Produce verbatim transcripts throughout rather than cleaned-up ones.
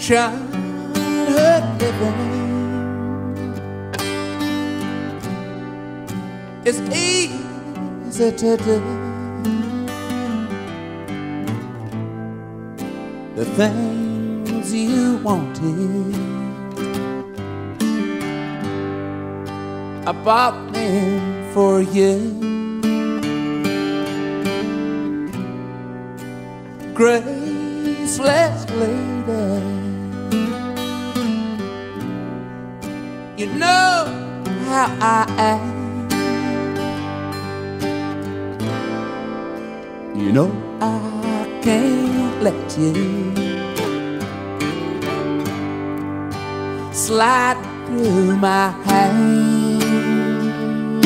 childhood living is easy to do. The things you wanted, I bought them for you. Graceless lady, you know how I act. You know I can't let you slide through my hands,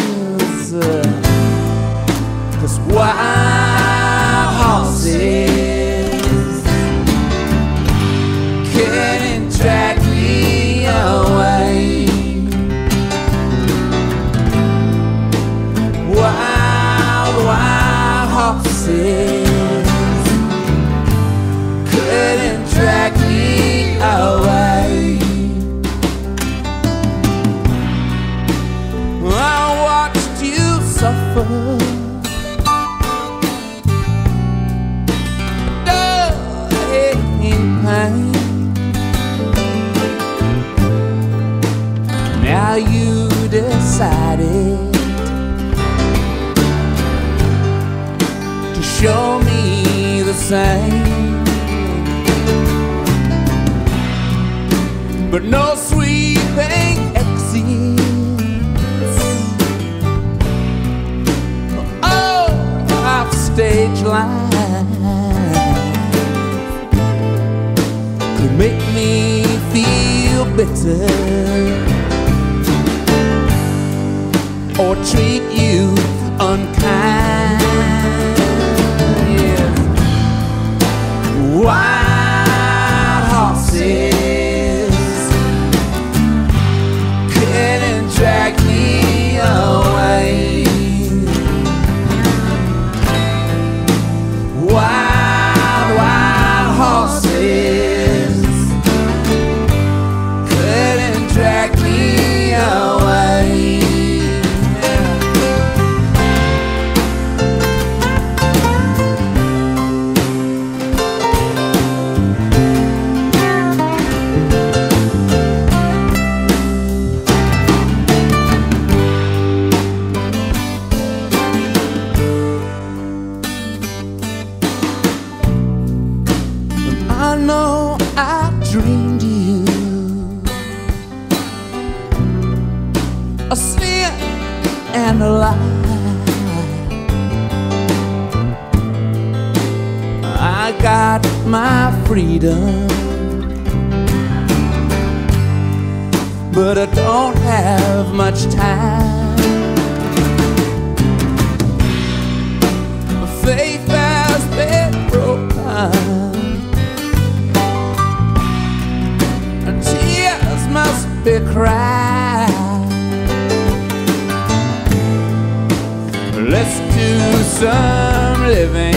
'cause wild horses couldn't drag me away. Couldn't drag me away. I watched you suffer. Dirty pain. Now you decided show me the same, but no sweeping exits off stage life could make me feel bitter or treat you unkind. Wild horses couldn't drag me away. Wild, wild horses couldn't drag me away. I got my freedom, but I don't have much time. My faith has been broken, and tears must be cried. Let's do some living.